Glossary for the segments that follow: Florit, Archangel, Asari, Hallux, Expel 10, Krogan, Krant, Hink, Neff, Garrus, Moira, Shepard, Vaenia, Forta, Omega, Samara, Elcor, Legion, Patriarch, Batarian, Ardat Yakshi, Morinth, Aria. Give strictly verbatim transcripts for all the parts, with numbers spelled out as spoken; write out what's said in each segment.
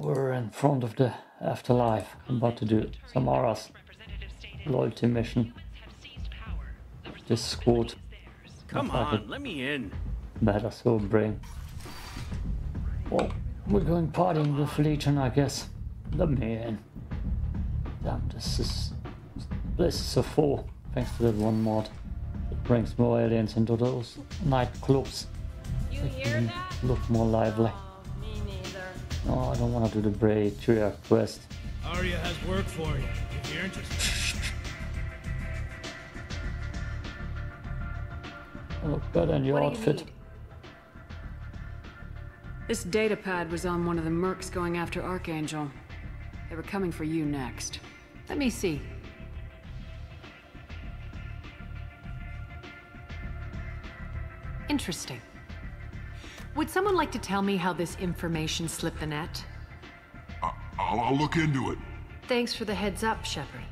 We're in front of the afterlife. I'm about to do Samara's loyalty mission. This squad. Come on, let me in. Better so brain. Well, we're going partying with Legion, I guess. Let me in. Damn, this is this is a four. Thanks to that one mod, it brings more aliens into those nightclubs. You hear that? Look more lively. Oh, me neither. No, I don't want to do the Patriarch quest. Aria has work for you if you're interested. I look better in your outfit. This datapad was on one of the mercs going after Archangel. They were coming for you next. Let me see. Interesting. Would someone like to tell me how this information slipped the net? I I'll, I'll look into it. Thanks for the heads up, Shepard.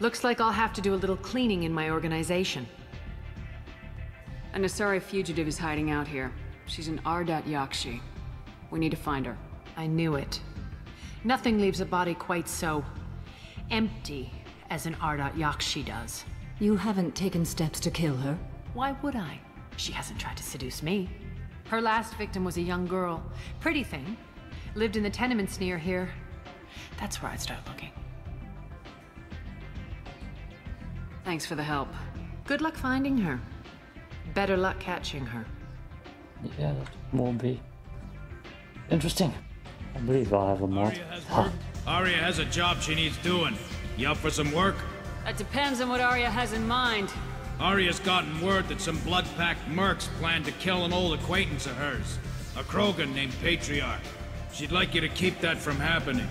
Looks like I'll have to do a little cleaning in my organization. An Asari fugitive is hiding out here. She's an Ardat Yakshi. We need to find her. I knew it. Nothing leaves a body quite so empty as an Ardat Yakshi does. You haven't taken steps to kill her? Why would I? She hasn't tried to seduce me. Her last victim was a young girl. Pretty thing. Lived in the tenements near here. That's where I'd start looking. Thanks for the help. Good luck finding her. Better luck catching her. Yeah, that won't be interesting. I believe I'll have a mod. Aria, Aria has a job she needs doing. You up for some work? That depends on what Aria has in mind. Aria's gotten word that some blood-packed mercs plan to kill an old acquaintance of hers. A Krogan named Patriarch. She'd like you to keep that from happening.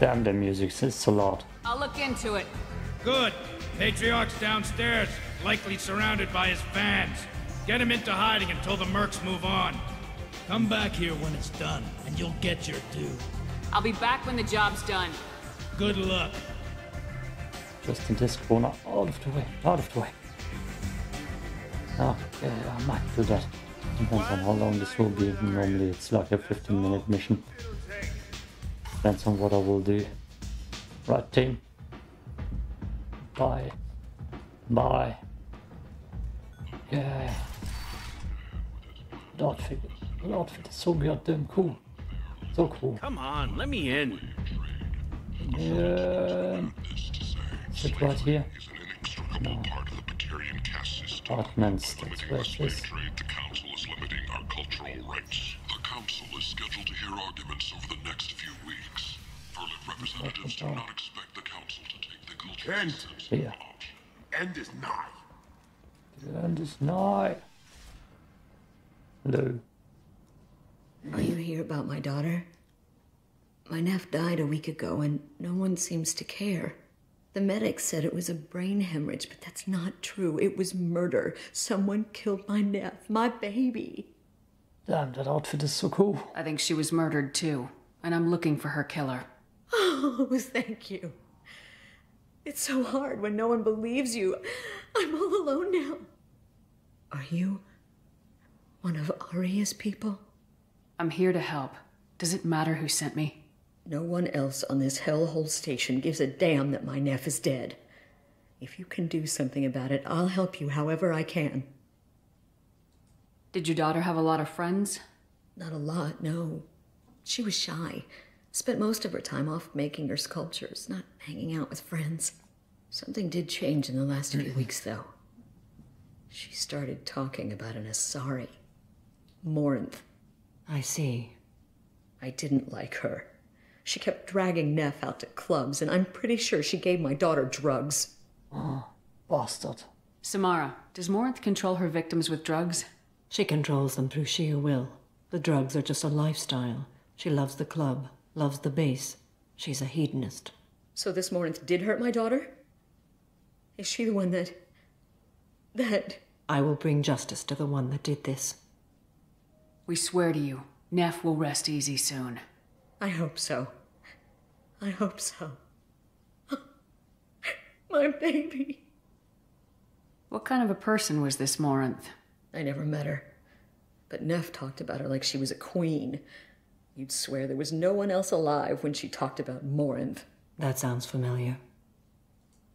Damn, the music says a lot. I'll look into it. Good. Patriarch's downstairs, likely surrounded by his fans. Get him into hiding until the mercs move on. Come back here when it's done, and you'll get your due. I'll be back when the job's done. Good luck. Just in this corner, out of the way, out of the way. Okay, I might do that. Depends on how long this will be. Normally it's like a fifteen minute mission. Depends on what I will do. Right, team. Bye. Bye. Yeah. The outfit, the outfit is so goddamn cool. So cool. Come on, let me in. Yeah. Sit right here. No. Apartments, that's where it is. The council is limiting our cultural rights. The council is scheduled to hear arguments over the next few weeks. Permanent representatives do not expect the council to take the cultural rights. Yeah. End is nigh. End is nigh. Hello. Are you here about my daughter? My Neff died a week ago and no one seems to care. The medics said it was a brain hemorrhage, but that's not true. It was murder. Someone killed my Neff, my baby. Damn, that outfit is so cool. I think she was murdered too, and I'm looking for her killer. Oh, thank you. It's so hard when no one believes you. I'm all alone now. Are you one of Aria's people? I'm here to help. Does it matter who sent me? No one else on this hellhole station gives a damn that my Neff is dead. If you can do something about it, I'll help you however I can. Did your daughter have a lot of friends? Not a lot, no. She was shy. Spent most of her time off making her sculptures, not hanging out with friends. Something did change in the last few weeks, though. She started talking about an Asari. Morinth. I see. I didn't like her. She kept dragging Neff out to clubs, and I'm pretty sure she gave my daughter drugs. Oh, bastard. Samara, does Morinth control her victims with drugs? She controls them through sheer will. The drugs are just a lifestyle. She loves the club, loves the base. She's a hedonist. So this Morinth did hurt my daughter? Is she the one that... that... I will bring justice to the one that did this. We swear to you, Neff will rest easy soon. I hope so. I hope so. My baby. What kind of a person was this Morinth? I never met her. But Neff talked about her like she was a queen. You'd swear there was no one else alive when she talked about Morinth. That sounds familiar.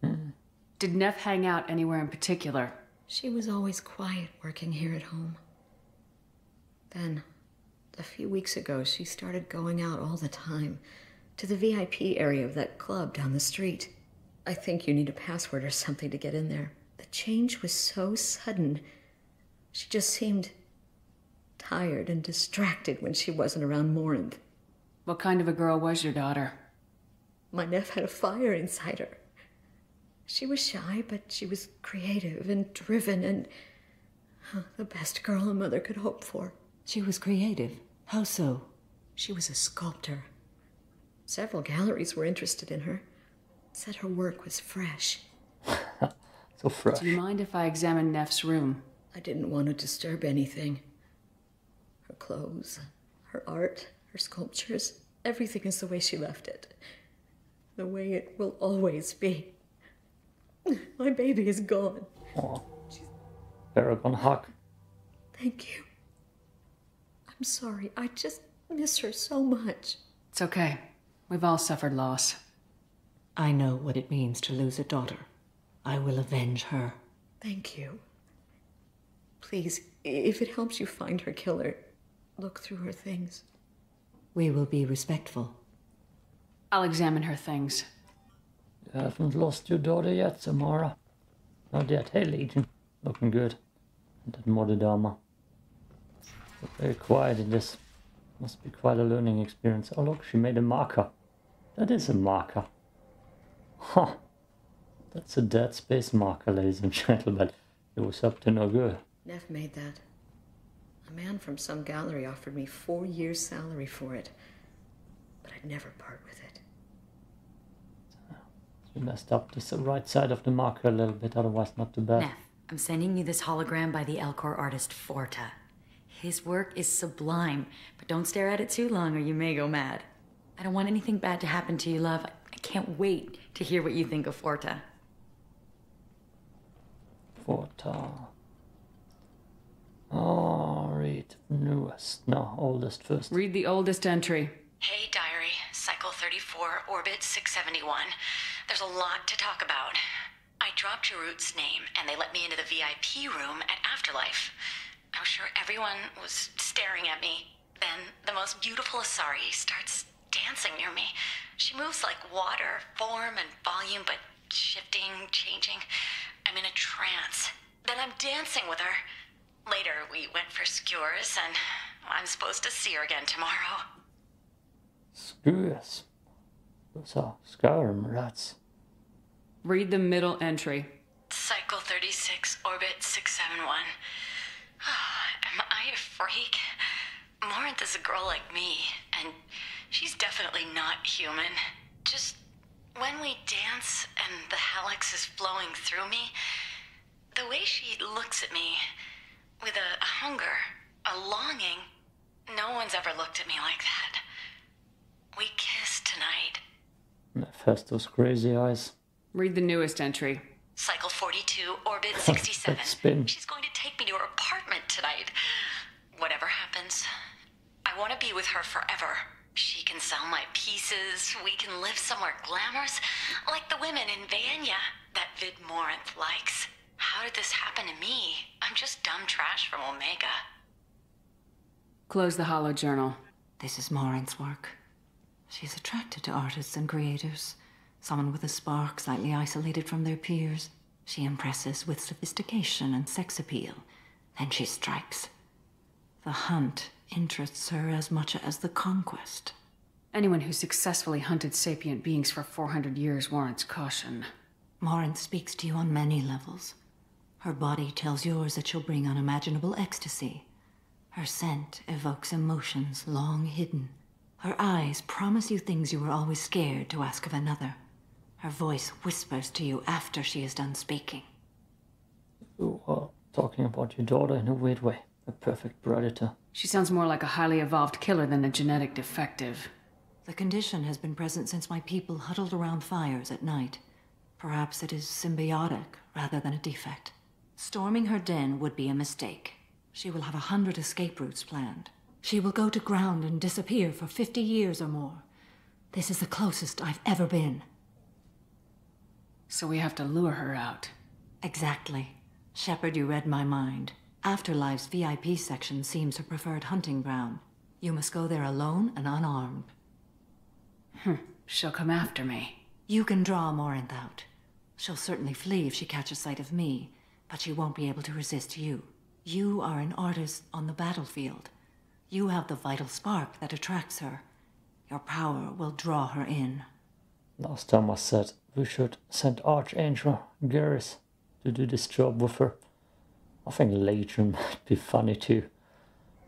Mm. Did Neff hang out anywhere in particular? She was always quiet working here at home. Then, a few weeks ago, she started going out all the time, to the V I P area of that club down the street. I think you need a password or something to get in there. The change was so sudden. She just seemed tired and distracted when she wasn't around Morinth. What kind of a girl was your daughter? My Neff had a fire inside her. She was shy, but she was creative and driven and uh, the best girl a mother could hope for. She was creative? How so? She was a sculptor. Several galleries were interested in her. Said her work was fresh. So fresh. Do you mind if I examine Neff's room? I didn't want to disturb anything. Her clothes, her art, her sculptures, everything is the way she left it. The way it will always be. My baby is gone. Oh, Paragon hug. Thank you. I'm sorry. I just miss her so much. It's okay. We've all suffered loss. I know what it means to lose a daughter. I will avenge her. Thank you. Please, if it helps you find her killer, look through her things. We will be respectful. I'll examine her things. You haven't lost your daughter yet, Samara. Not yet. Hey, Legion. Looking good. And that modded armor. Very quiet in this. Must be quite a learning experience. Oh, look, she made a marker. That is a marker. Huh. That's a dead space marker, ladies and gentlemen. It was up to no good. Neff made that. A man from some gallery offered me four years' salary for it. But I'd never part with it. You messed up the right side of the marker a little bit, otherwise not too bad. Neff, I'm sending you this hologram by the Elcor artist Forta. His work is sublime, but don't stare at it too long or you may go mad. I don't want anything bad to happen to you, love. I can't wait to hear what you think of Forta. Forta. Oh, read newest, no, oldest first. Read the oldest entry. Hey, diary, cycle thirty-four, orbit six seventy-one. There's a lot to talk about. I dropped Jerut's name, and they let me into the V I P room at Afterlife. I'm sure everyone was staring at me. Then the most beautiful Asari starts dancing near me. She moves like water, form and volume, but shifting, changing. I'm in a trance. Then I'm dancing with her. Later, we went for skewers, and I'm supposed to see her again tomorrow. Skewers? Those are scouring rats. Read the middle entry. Cycle thirty-six, orbit six seventy-one. Oh, am I a freak? Morinth is a girl like me, and she's definitely not human. Just when we dance and the Hallux is flowing through me, the way she looks at me, with a hunger, a longing, no one's ever looked at me like that. We kissed tonight. Mephisto's crazy eyes. Read the newest entry. Cycle forty-two, orbit sixty-seven. She's going to take me to her apartment tonight. Whatever happens, I want to be with her forever. She can sell my pieces. We can live somewhere glamorous, like the women in Vaenia that Vid Morinth likes. How did this happen to me? I'm just dumb trash from Omega. Close the holo journal. This is Morinth's work. She's attracted to artists and creators. Someone with a spark, slightly isolated from their peers. She impresses with sophistication and sex appeal. Then she strikes. The hunt interests her as much as the conquest. Anyone who successfully hunted sapient beings for four hundred years warrants caution. Morinth speaks to you on many levels. Her body tells yours that she'll bring unimaginable ecstasy. Her scent evokes emotions long hidden. Her eyes promise you things you were always scared to ask of another. Her voice whispers to you after she is done speaking. You are talking about your daughter in a weird way. A perfect predator. She sounds more like a highly evolved killer than a genetic defective. The condition has been present since my people huddled around fires at night. Perhaps it is symbiotic rather than a defect. Storming her den would be a mistake. She will have a hundred escape routes planned. She will go to ground and disappear for fifty years or more. This is the closest I've ever been. So we have to lure her out. Exactly. Shepard, you read my mind. Afterlife's V I P section seems her preferred hunting ground. You must go there alone and unarmed. Hmm. She'll come after me. You can draw Morinth out. She'll certainly flee if she catches sight of me, but she won't be able to resist you. You are an artist on the battlefield. You have the vital spark that attracts her. Your power will draw her in. Last time I said we should send Archangel Garrus to do this job with her. I think Legion might be funny too.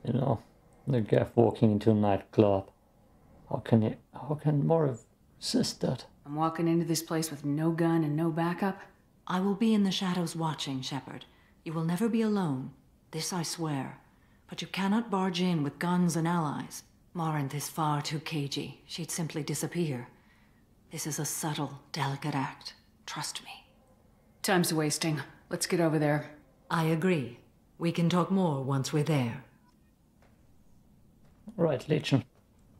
You know, the guy walking into a nightclub. How can you, how can Moira resist that? I'm walking into this place with no gun and no backup. I will be in the shadows watching, Shepard. You will never be alone. This I swear. But you cannot barge in with guns and allies. Morinth is far too cagey. She'd simply disappear. This is a subtle, delicate act. Trust me. Time's wasting. Let's get over there. I agree. We can talk more once we're there. Right, Legion.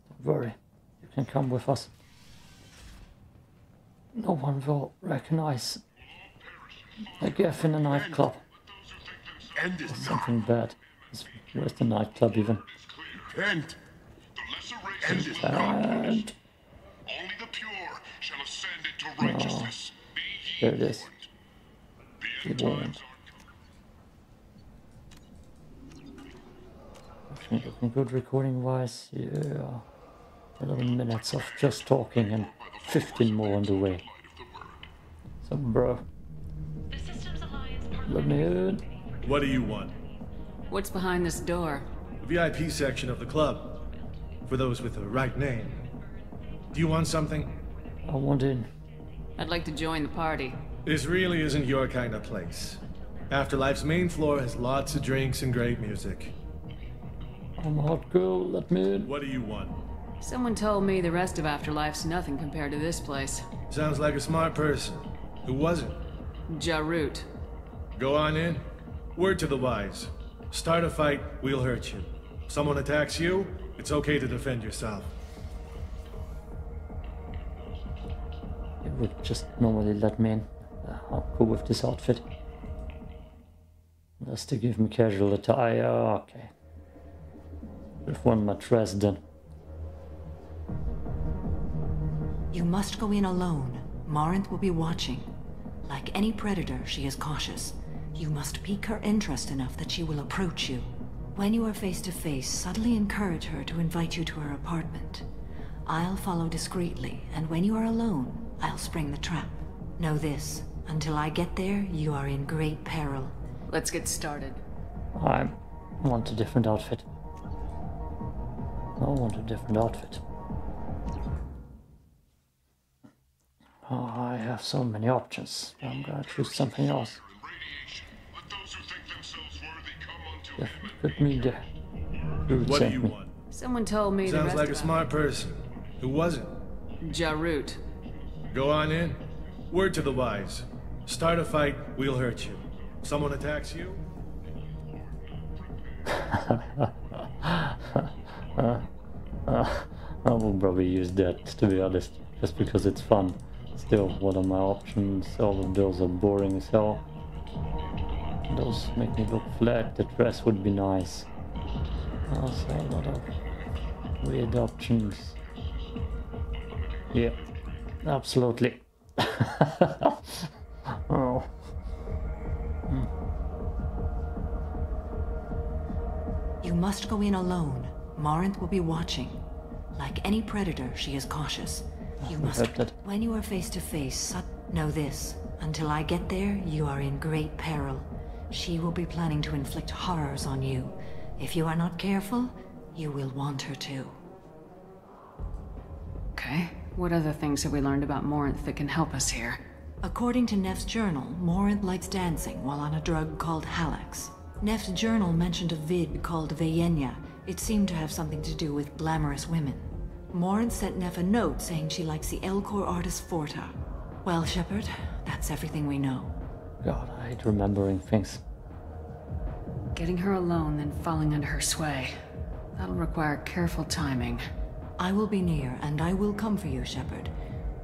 Don't worry. You can come with us. No one will recognize a gaff in a nightclub. Or something bad. Where's the nightclub even? Repent. End is not. Only the pure shall ascend into righteousness. Be ye warned. There it is. Be warned. Looking good recording wise, yeah. eleven minutes of just talking and fifteen more on the way. So, bro. Let me in. What do you want? What's behind this door? The V I P section of the club. For those with the right name. Do you want something? I want in. I'd like to join the party. This really isn't your kind of place. Afterlife's main floor has lots of drinks and great music. I'm a hot girl, let me in. What do you want? Someone told me the rest of Afterlife's nothing compared to this place. Sounds like a smart person. Who was it? Jarut. Go on in. Word to the wise. Start a fight, we'll hurt you. Someone attacks you, it's okay to defend yourself. It would just normally let me in. I'll go with this outfit. Unless they give me casual attire, okay. With one mattress then. You must go in alone. Morinth will be watching. Like any predator, she is cautious. You must pique her interest enough that she will approach you. When you are face to face, subtly encourage her to invite you to her apartment. I'll follow discreetly, and when you are alone, I'll spring the trap. Know this, until I get there, you are in great peril. Let's get started. I want a different outfit. I want a different outfit. Oh, I have so many options. I'm gonna choose something else. Yeah, put me there. What do you me. want? Someone told me. Sounds the rest like a smart person. Who was it? Jarut. Go on in. Word to the wise. Start a fight, we'll hurt you. Someone attacks you. Uh, uh, I will probably use that, to be honest, just because it's fun. Still, what are my options? All of those are boring as hell. Those make me look flat. The dress would be nice. Also, a lot of weird options. Yeah, absolutely. Oh. You must go in alone. Morinth will be watching. Like any predator, she is cautious. You must... When you are face to face, know this. Until I get there, you are in great peril. She will be planning to inflict horrors on you. If you are not careful, you will want her to. Okay. What other things have we learned about Morinth that can help us here? According to Neff's journal, Morinth likes dancing while on a drug called Hallux. Neff's journal mentioned a vid called Vaenia. It seemed to have something to do with glamorous women. Morinth sent Neff a note saying she likes the Elcor artist Forta. Well, Shepard, that's everything we know. God, I hate remembering things. Getting her alone, then falling under her sway. That'll require careful timing. I will be near, and I will come for you, Shepard.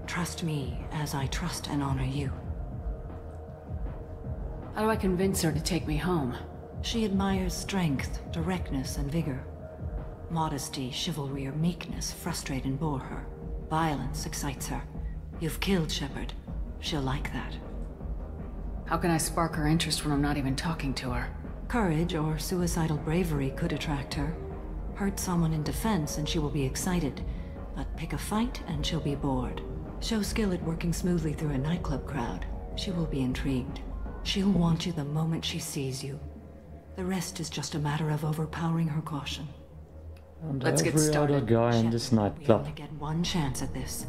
Trust me as I trust and honor you. How do I convince her to take me home? She admires strength, directness, and vigor. Modesty, chivalry, or meekness frustrate and bore her. Violence excites her. You've killed Shepard. She'll like that. How can I spark her interest when I'm not even talking to her? Courage or suicidal bravery could attract her. Hurt someone in defense and she will be excited, but pick a fight and she'll be bored. Show skill at working smoothly through a nightclub crowd. She will be intrigued. She'll want you the moment she sees you. The rest is just a matter of overpowering her caution. And let's every get started. Other guy in this nightclub. We only get one chance at this.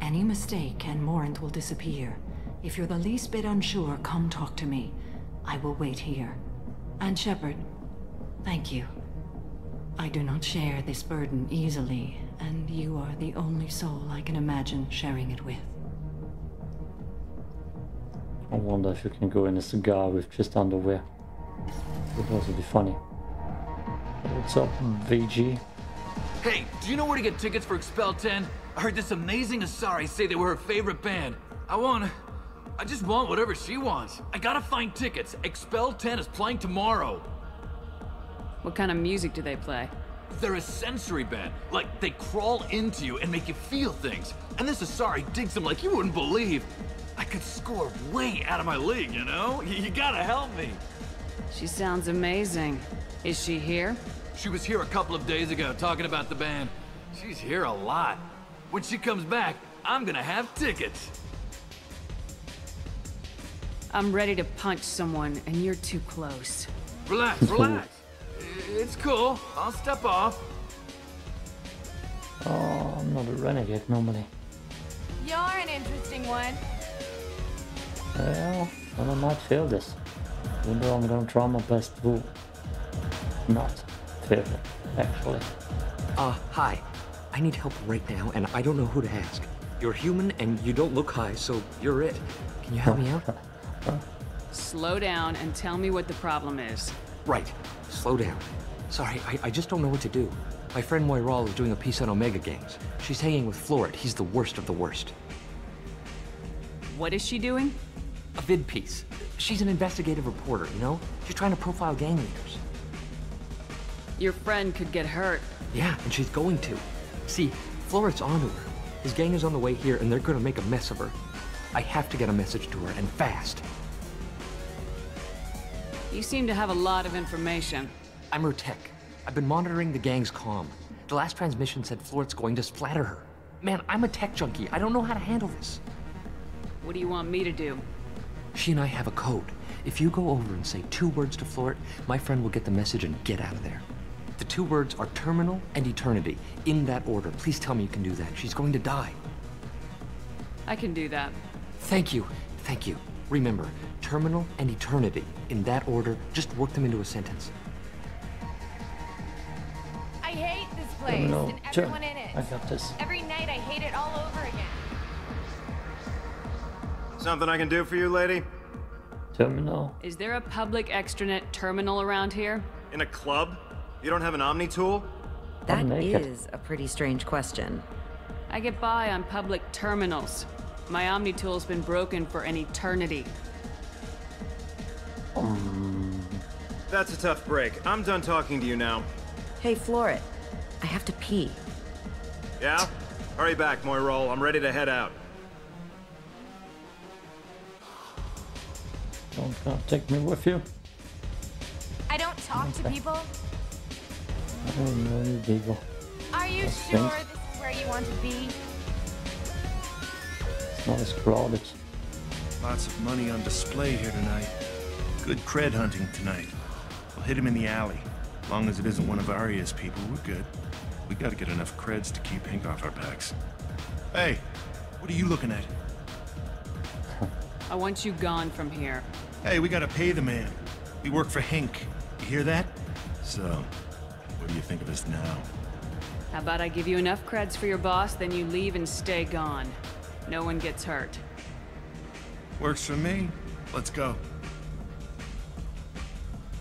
Any mistake and Morinth will disappear. If you're the least bit unsure, come talk to me. I will wait here. And Shepard, thank you. I do not share this burden easily, and you are the only soul I can imagine sharing it with. I wonder if you can go in a cigar with just underwear. It would also be funny. What's up, V G? Hey, do you know where to get tickets for Expel ten? I heard this amazing Asari say they were her favorite band. I want... I just want whatever she wants. I gotta find tickets. Expel ten is playing tomorrow. What kind of music do they play? They're a sensory band. Like, they crawl into you and make you feel things. And this Asari digs them like you wouldn't believe. I could score way out of my league, you know? Y you gotta help me. She sounds amazing. Is she here? She was here a couple of days ago, talking about the band. She's here a lot. When she comes back, I'm gonna have tickets. I'm ready to punch someone, and you're too close. Relax, relax. It's cool. I'll step off. Oh, I'm not a renegade normally. You're an interesting one. Well, I might fail this. Even though I'm gonna try my best to not fail it, actually. Uh, hi. I need help right now, and I don't know who to ask. You're human, and you don't look high, so you're it. Can you help me out? Slow down and tell me what the problem is. Right. Slow down. Sorry, I, I just don't know what to do. My friend Moira is doing a piece on Omega gangs. She's hanging with Florit. He's the worst of the worst. What is she doing? A vid piece. She's an investigative reporter, you know? She's trying to profile gang leaders. Your friend could get hurt. Yeah, and she's going to. See, Florit's onto her. His gang is on the way here, and they're gonna make a mess of her. I have to get a message to her, and fast. You seem to have a lot of information. I'm her tech. I've been monitoring the gang's comm. The last transmission said Florit's going to splatter her. Man, I'm a tech junkie. I don't know how to handle this. What do you want me to do? She and I have a code. If you go over and say two words to Florit, my friend will get the message and get out of there. The two words are terminal and eternity. In that order. Please tell me you can do that. She's going to die. I can do that. Thank you. Thank you. Remember, terminal and eternity. In that order, just work them into a sentence. I hate this place terminal. And everyone in it. I got this. Every night I hate it all over again. Something I can do for you, lady? Terminal. Is there a public extranet terminal around here? In a club? You don't have an Omni tool? That is a pretty strange question. I get by on public terminals. My Omni tool's been broken for an eternity. Um. That's a tough break. I'm done talking to you now. Hey, Florit. I have to pee. Yeah? Hurry back, Moirol. I'm ready to head out. Don't uh, take me with you. I don't talk okay. to people. I don't know any people. Are you That's sure things. This is where you want to be? Not as crowded. Lots of money on display here tonight. Good cred hunting tonight. We'll hit him in the alley. As long as it isn't one of Aria's people, we're good. We gotta get enough creds to keep Hink off our backs. Hey, what are you looking at? I want you gone from here. Hey, we gotta pay the man. We work for Hink. You hear that? So, what do you think of us now? How about I give you enough creds for your boss, then you leave and stay gone. No one gets hurt. Works for me. Let's go.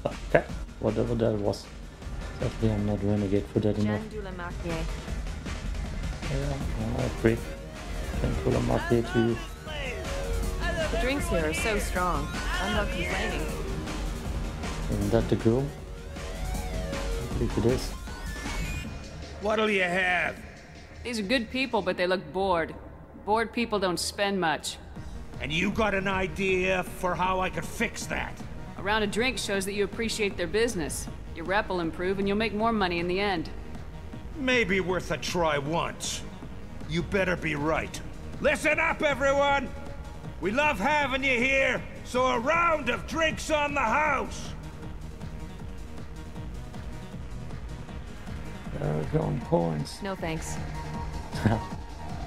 Okay, whatever that was. Sadly, I'm not renegade for that enough. Yeah, I break Candula Marquet to you. The drinks here are so strong. I'm not complaining. Isn't that the girl? I believe it is. What'll you have? These are good people, but they look bored. Bored people don't spend much. And you got an idea for how I could fix that? A round of drinks shows that you appreciate their business. Your rep will improve and you'll make more money in the end. Maybe worth a try once. You better be right. Listen up, everyone! We love having you here, so a round of drinks on the house! Going points. No thanks.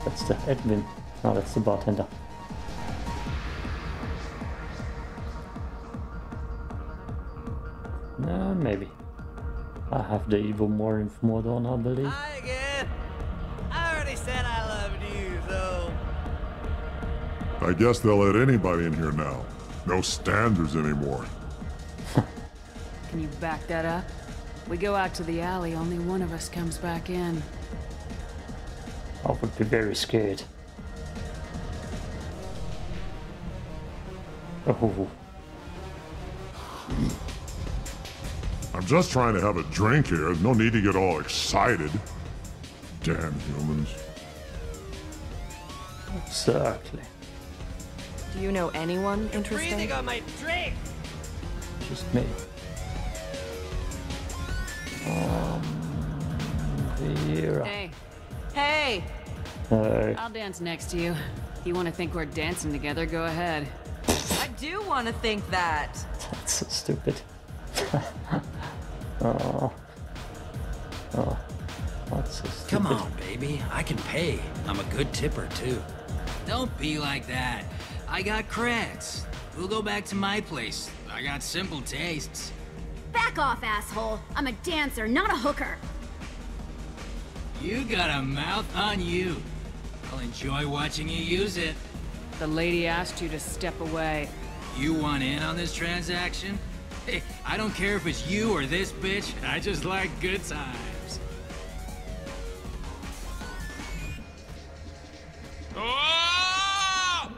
That's the admin. No, that's the bartender. No, maybe. I have the evil Morinth mod on, I believe. Hi again. I already said I loved you, though. I guess they'll let anybody in here now. No standards anymore. Can you back that up? We go out to the alley, only one of us comes back in. I would be very scared. Oh. I'm just trying to have a drink here. No need to get all excited. Damn humans. Exactly. Do you know anyone interesting? Breathing on my drink! Just me. Um, hey, hey! Hey! I'll dance next to you. If you want to think we're dancing together, go ahead. I do want to think that. That's so stupid. oh, oh, that's so stupid. Come on, baby. I can pay. I'm a good tipper too. Don't be like that. I got creds. We'll go back to my place. I got simple tastes. Back off, asshole! I'm a dancer, not a hooker! You got a mouth on you. I'll enjoy watching you use it. The lady asked you to step away. You want in on this transaction? Hey, I don't care if it's you or this bitch. I just like good times.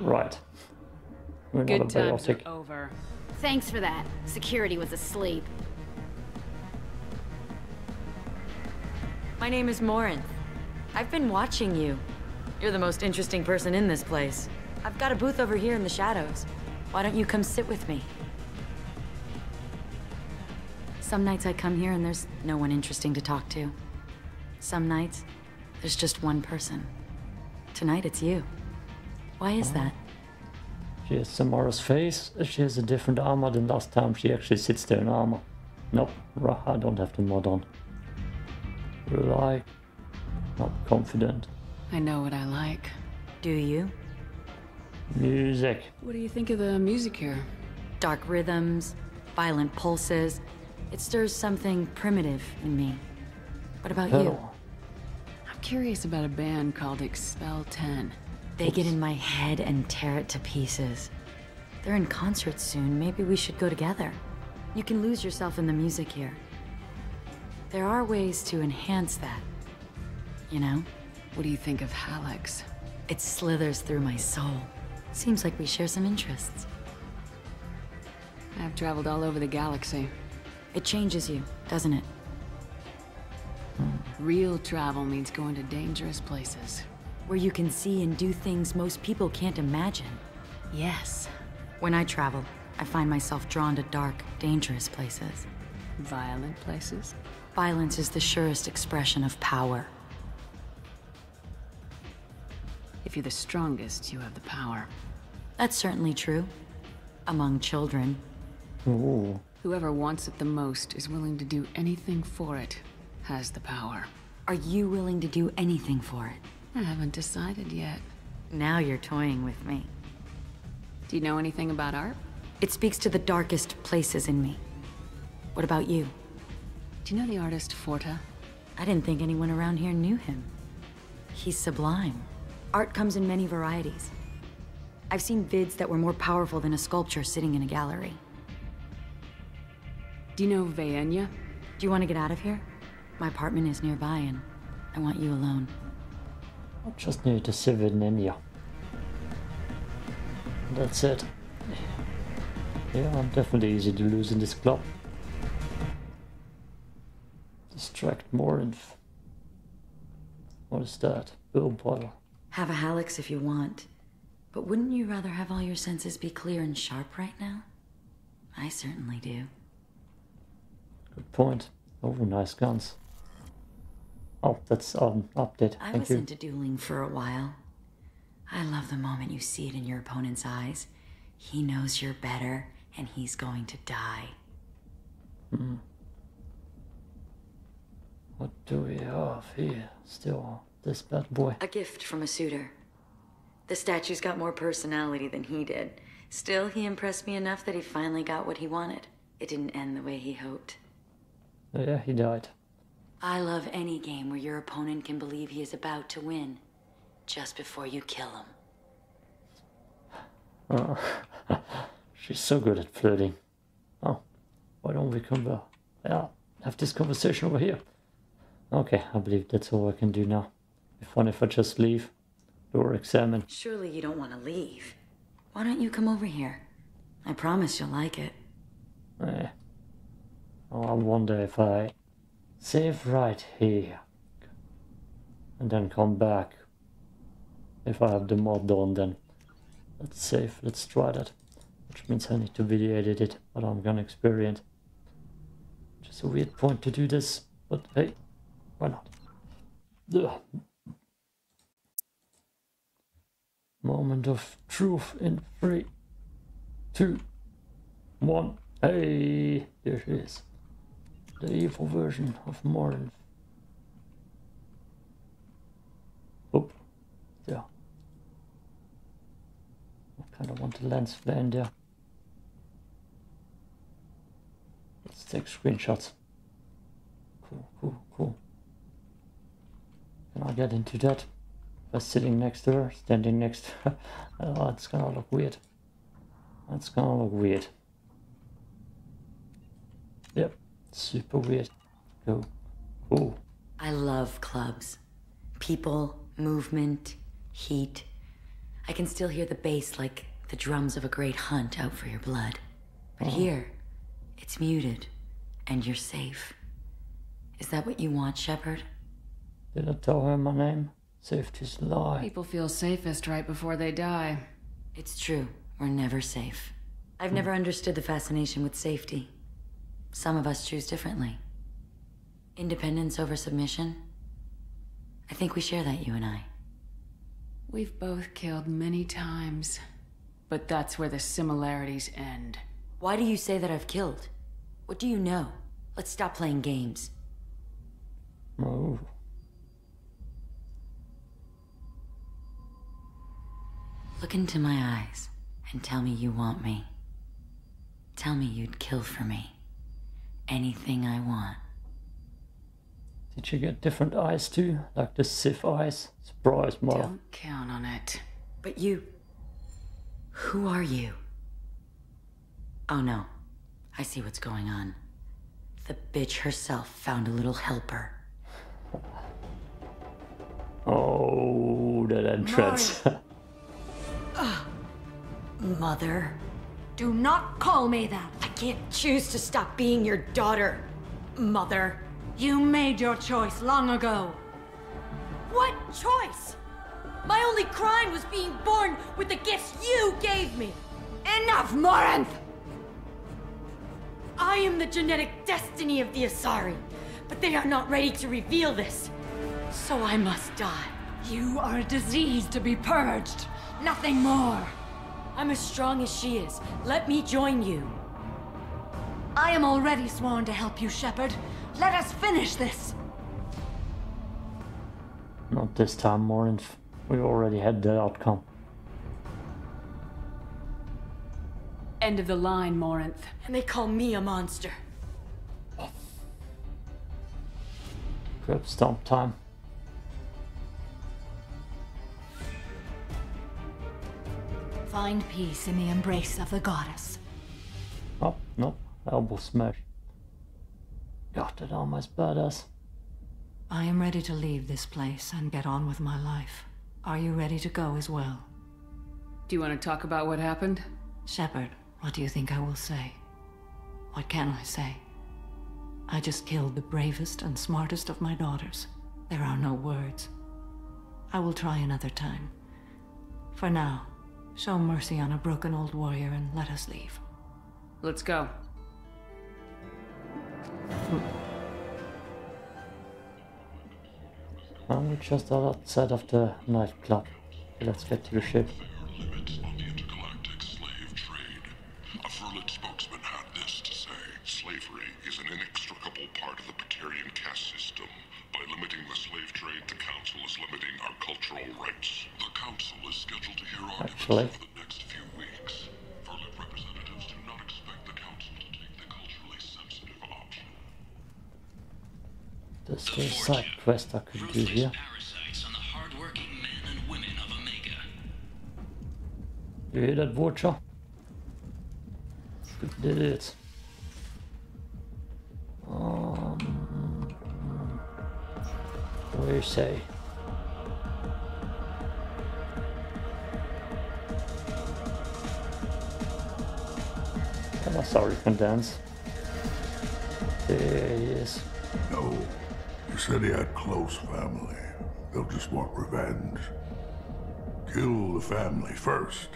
Right. We're good times are over. Thanks for that. Security was asleep. My name is Morinth. I've been watching you. You're the most interesting person in this place. I've got a booth over here in the shadows. Why don't you come sit with me? Some nights I come here and there's no one interesting to talk to. Some nights, there's just one person. Tonight it's you. Why is that? She has Samara's face. She has a different armor than last time. She actually sits there in armor. Nope, I don't have the mod on. Rely. Not confident. I know what I like. Do you? Music. What do you think of the music here? Dark rhythms, violent pulses. It stirs something primitive in me. What about Hell. you? I'm curious about a band called Expel ten. They get in my head and tear it to pieces. They're in concert soon. Maybe we should go together. You can lose yourself in the music here. There are ways to enhance that, you know? What do you think of Hallux? It slithers through my soul. Seems like we share some interests. I've traveled all over the galaxy. It changes you, doesn't it? Real travel means going to dangerous places. Where you can see and do things most people can't imagine. Yes. When I travel, I find myself drawn to dark, dangerous places. Violent places? Violence is the surest expression of power. If you're the strongest, you have the power. That's certainly true. Among children. Ooh. Whoever wants it the most is willing to do anything for it, has the power. Are you willing to do anything for it? I haven't decided yet. Now you're toying with me. Do you know anything about art? It speaks to the darkest places in me. What about you? Do you know the artist Forta? I didn't think anyone around here knew him. He's sublime. Art comes in many varieties. I've seen vids that were more powerful than a sculpture sitting in a gallery. Do you know Vaenia? Do you want to get out of here? My apartment is nearby and I want you alone. I just need to save in India. That's it. Yeah, I'm definitely easy to lose in this club. Distract Morinth. What is that? Boom bottle. Have a Hallux if you want. But wouldn't you rather have all your senses be clear and sharp right now? I certainly do. Good point. Oh, nice guns. Oh, that's um update. I was into dueling for a while. I love the moment you see it in your opponent's eyes. He knows you're better, and he's going to die. Hmm. What do we have here? Still, this bad boy. A gift from a suitor. The statue's got more personality than he did. Still, he impressed me enough that he finally got what he wanted. It didn't end the way he hoped. Yeah, he died. I love any game where your opponent can believe he is about to win, just before you kill him. Oh, she's so good at flirting. Oh, why don't we come back? Yeah, have this conversation over here. Okay, I believe that's all I can do now. If fun if I just leave. Or examine. Surely you don't want to leave. Why don't you come over here? I promise you'll like it. Eh. Oh, I wonder if I save right here and then come back. If I have the mod on, then let's save. Let's try that. Which means I need to video edit it, but I'm gonna experience. Just a weird point to do this, but hey, why not? Ugh. Moment of truth in three, two, one. Hey, there she is. The evil version of Morinth. Oh, yeah. I kind of want the lens flare in there. Let's take screenshots. Cool, cool, cool. Can I get into that? By sitting next to her, standing next to her. Oh, it's gonna look weird. It's gonna look weird. Yep, super weird. Go. Oh. I love clubs. People, movement, heat. I can still hear the bass like the drums of a great hunt out for your blood. But oh. Here, it's muted, and you're safe. Is that what you want, Shepard? Did I tell her my name? Safety's lie. People feel safest right before they die. It's true. We're never safe. I've hmm. never understood the fascination with safety. Some of us choose differently. Independence over submission. I think we share that, you and I. We've both killed many times, but that's where the similarities end. Why do you say that I've killed? What do you know? Let's stop playing games. Oh. Look into my eyes and tell me you want me. Tell me you'd kill for me. Anything I want. Did you get different eyes too? Like the Sith eyes? Surprise, Mom. Don't count on it. But you... Who are you? Oh no. I see what's going on. The bitch herself found a little helper. Oh, that entrance. Mother. Do not call me that. I can't choose to stop being your daughter. Mother. You made your choice long ago. What choice? My only crime was being born with the gifts you gave me. Enough, Morinth! I am the genetic destiny of the Asari, but they are not ready to reveal this. So I must die. You are a disease to be purged. Nothing more. I'm as strong as she is. Let me join you. I am already sworn to help you, Shepard. Let us finish this. Not this time, Morinth. We already had the outcome. End of the line, Morinth. And they call me a monster. Crab stomp time. Find peace in the embrace of the goddess. Oh, no. Elbow smash. God, it almost burned us. I am ready to leave this place and get on with my life. Are you ready to go as well? Do you want to talk about what happened? Shepard, what do you think I will say? What can I say? I just killed the bravest and smartest of my daughters. There are no words. I will try another time. For now, show mercy on a broken old warrior and let us leave. Let's go. Hmm. I'm just outside of the nightclub. Let's get to the ship. Actually, there's a side quest I could do here. You hear that, Vulture? We did it. Um, what do you say? Sorry, can dance. There he is. No, you said he had close family. They'll just want revenge. Kill the family first,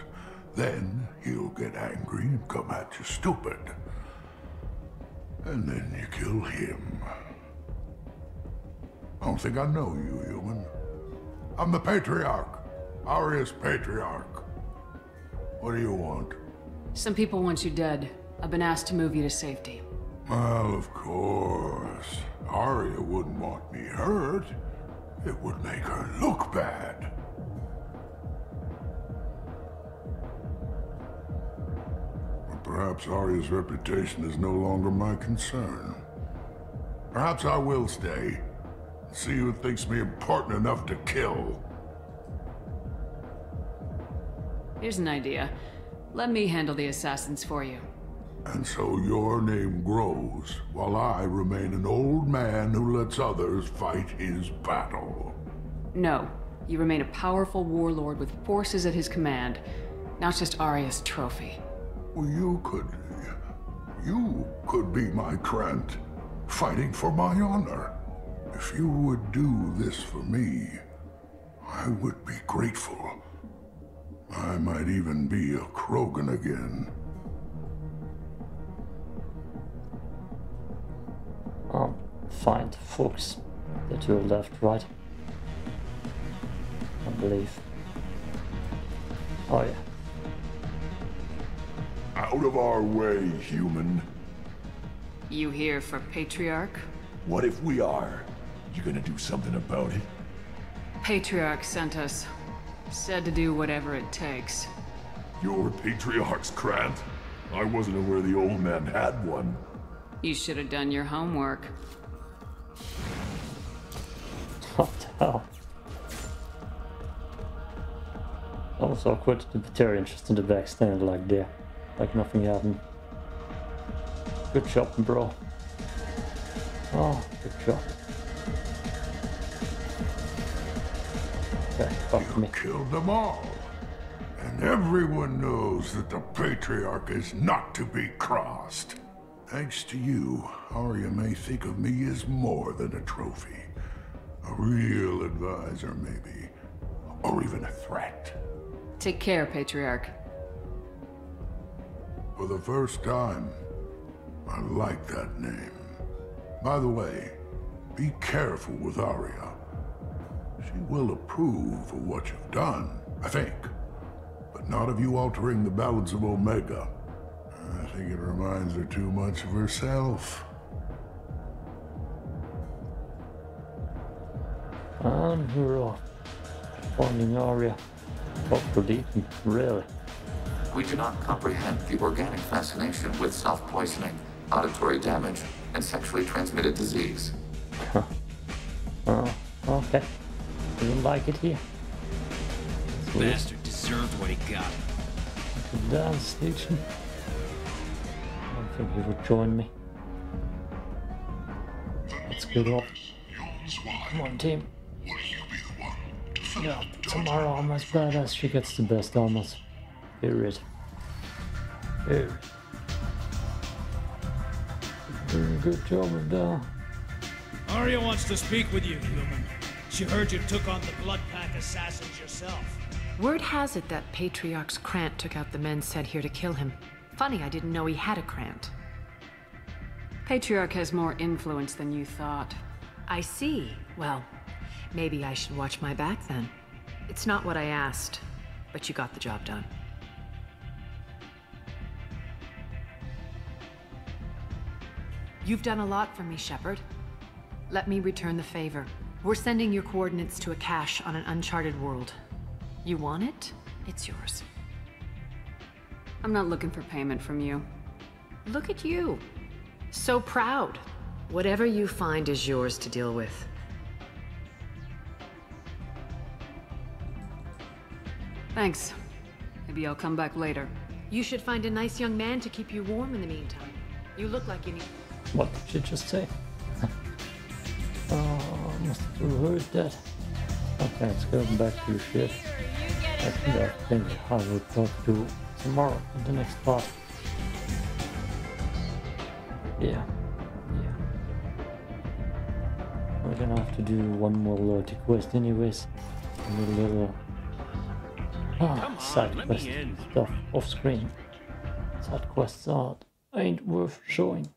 then he'll get angry and come at you stupid. And then you kill him. I don't think I know you, human. I'm the Patriarch. Aria's Patriarch. What do you want? Some people want you dead. I've been asked to move you to safety. Well, of course. Aria wouldn't want me hurt. It would make her look bad. But perhaps Aria's reputation is no longer my concern. Perhaps I will stay and see who thinks me important enough to kill. Here's an idea. Let me handle the assassins for you. And so your name grows, while I remain an old man who lets others fight his battle. No, you remain a powerful warlord with forces at his command, not just Aria's trophy. Well, you could... you could be my Krant, fighting for my honor. If you would do this for me, I would be grateful. I might even be a Krogan again. Um, find Fox. The two left, right? I believe. Oh, yeah. Out of our way, human. You here for Patriarch? What if we are? You gonna do something about it? Patriarch sent us. Said to do whatever it takes. Your Patriarch's Krant? I wasn't aware the old man had one. You should have done your homework. What the hell? Also, quit the Batarian just in the back, standing like there, like nothing happened. Good job, bro. Oh, good job. Okay, fuck me. You killed them all. And everyone knows that the Patriarch is not to be crossed. Thanks to you, Aria may think of me as more than a trophy. A real advisor, maybe. Or even a threat. Take care, Patriarch. For the first time, I like that name. By the way, be careful with Aria. She will approve of what you've done, I think. But not of you altering the balance of Omega. I think it reminds her too much of herself. And we're off. Finding Aria. Properly, really. We do not comprehend the organic fascination with self-poisoning, auditory damage, and sexually transmitted disease. Huh. Oh, okay. Didn't like it here. The bastard deserved what he got. Dance station. I think he would join me. Let's get off. Come on, team. Yeah, Samara almost badass. She gets the best armors. Period. Period. Doing a good job of that. Aria wants to speak with you, human. She heard you took on the Blood Pack assassins yourself. Word has it that Patriarch's Krant took out the men sent here to kill him. Funny, I didn't know he had a Krant. Patriarch has more influence than you thought. I see. Well, maybe I should watch my back then. It's not what I asked, but you got the job done. You've done a lot for me, Shepard. Let me return the favor. We're sending your coordinates to a cache on an uncharted world. You want it? It's yours. I'm not looking for payment from you. Look at you. So proud. Whatever you find is yours to deal with. Thanks. Maybe I'll come back later. You should find a nice young man to keep you warm in the meantime. You look like you need... What did she just say? Oh, I must have heard that. Okay, let's go back to your ship. Actually, I think I will talk to tomorrow in the next part. Yeah, yeah. We're gonna have to do one more loyalty quest anyways. And a little oh, side quest stuff off screen. Side quests are ain't worth showing.